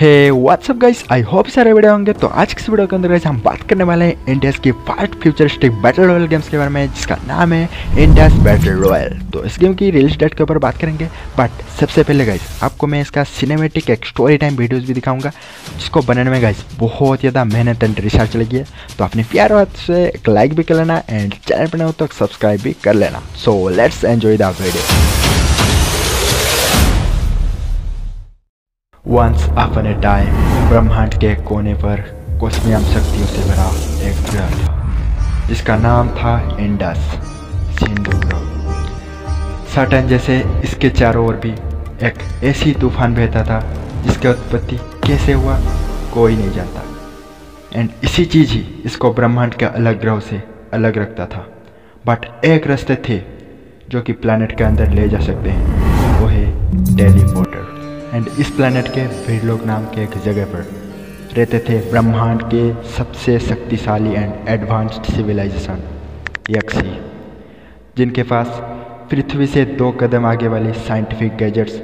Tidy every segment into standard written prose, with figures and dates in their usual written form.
Hey what's up guys, I hope सारे video होंगे। तो आज के इस वीडियो के अंदर गाइस हम बात करने वाले हैं इंडियस की fast futuristic battle royale games के बारे में, जिसका नाम है इंडियस बैटल रॉयल। तो इस गेम की रिलीज डेट के ऊपर बात करेंगे, बट सबसे पहले गाइस आपको मैं इसका सिनेमेटिक एक स्टोरी टाइम वीडियोज़ भी दिखाऊंगा, जिसको बनाने में गाइस बहुत ज़्यादा मेहनत एंड रिसर्च लगी है। तो अपने प्यार हाथ से एक लाइक भी कर लेना एंड चैनल पर हो तो सब्सक्राइब भी कर लेना। So let's enjoy the video. Once upon a time, ब्रह्मांड के कोने पर कोस्मियम शक्तियों से भरा एक ग्रह था, जिसका नाम था इंडस सिंधु ग्रह। सैटर्न जैसे इसके चारों ओर भी एक ऐसी तूफान बहता था, जिसकी उत्पत्ति कैसे हुआ कोई नहीं जानता, एंड इसी चीज़ ही इसको ब्रह्मांड के अलग ग्रहों से अलग रखता था। बट एक रास्ते थे जो कि प्लैनेट के अंदर ले जा सकते हैं, वो है टेलीपोर्टर। एंड इस प्लैनेट के भीड़लोक नाम के एक जगह पर रहते थे ब्रह्मांड के सबसे शक्तिशाली एंड एडवांस्ड सिविलाइजेशन यक्षी, जिनके पास पृथ्वी से 2 कदम आगे वाली साइंटिफिक गैजेट्स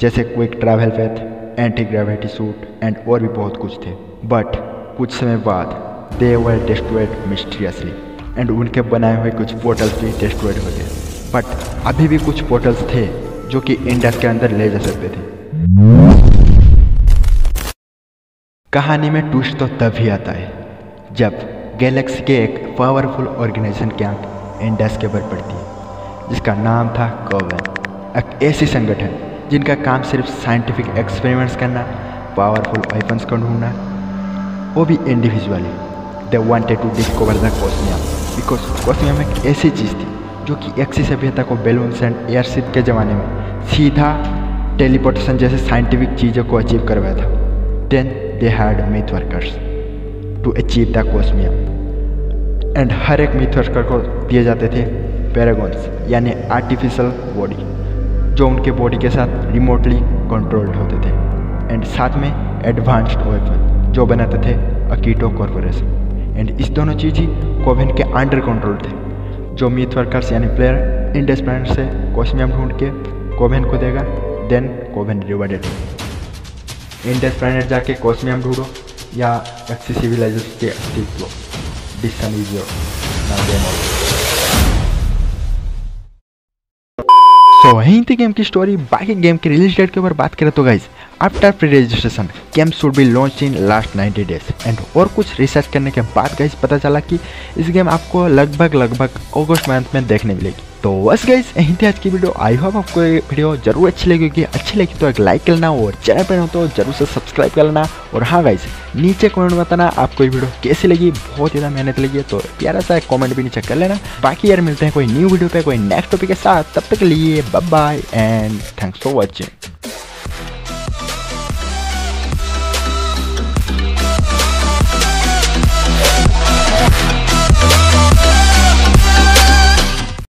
जैसे quick travel path, anti gravity suit and और भी बहुत कुछ थे। बट कुछ समय बाद they were destroyed mysteriously, and उनके बनाए हुए कुछ पोर्टल्स भी डिस्ट्रॉयड हो गए। बट अभी भी कुछ पोर्टल्स थे जो कि इंडस के अंदर ले जा सकते थे। कहानी में ट्विस्ट तो तब ही आता है जब गैलेक्सी के एक पावरफुल ऑर्गेनाइजेशन की आंख इंडस के ऊपर पड़ती है, जिसका नाम था कोवन। एक ऐसी संगठन जिनका काम सिर्फ साइंटिफिक एक्सपेरिमेंट्स करना, पावरफुल वेपन्स को ढूंढना, वो भी individually. They wanted to discover the cosmium, because cosmium एक ऐसी चीज़ थी जो कि एक्सी सभ्यता को बैलून्स एंड एयरशिप के ज़माने में सीधा टेलीपोर्टेशन जैसे साइंटिफिक चीज़ों को अचीव करवाया था। Then they had myth workers to achieve the cosmium, and हर एक मिथ वर्कर को दिए जाते थे पैरागॉन्स यानी आर्टिफिशियल बॉडी, जो उनके बॉडी के साथ रिमोटली कंट्रोल्ड होते थे, एंड साथ में एडवांस्ड वेपन जो बनाते थे अकीटो कॉर्पोरेशन। एंड इस दोनों चीज़ ही कोवन के अंडर कंट्रोल थे, जो मिथ वर्कर्स यानी प्लेयर इंडस प्लैनेट से कोस्मियम ढूंढ के कोवन को देगा, देन कोवन रिवार्डेड। इंडस प्लैनेट जाके कोस्मियम ढूंढो या एक्सी सिविलाइजेशन के अस्तित्व को डिस्कवर करो। तो वहीं थी गेम की स्टोरी। बाकी गेम के रिलीज डेट के ऊपर बात करें तो guys after pre registration game should be launch in last 90 days, and और कुछ रिसर्च करने के बाद गाइज पता चला कि इस गेम आपको लगभग अगस्त मंथ में देखने मिलेगी। तो बस गाइज यहीं थी आज की वीडियो। आई होप आपको ये वीडियो जरूर अच्छी लगी होगी। अच्छी लगी तो एक लाइक कर लेना, और चैनल पर हो तो जरूर से सब्सक्राइब कर लेना। और हाँ गाइज, नीचे कमेंट बताना आपको ये वीडियो कैसी लगी। बहुत ज़्यादा मेहनत लगी है, तो प्यारा सा कमेंट भी नीचे कर लेना। बाकी यार मिलते हैं कोई न्यू वीडियो पे, कोई नेक्स्ट टॉपिक के साथ। तब तक के लिए bye bye and thanks for watching.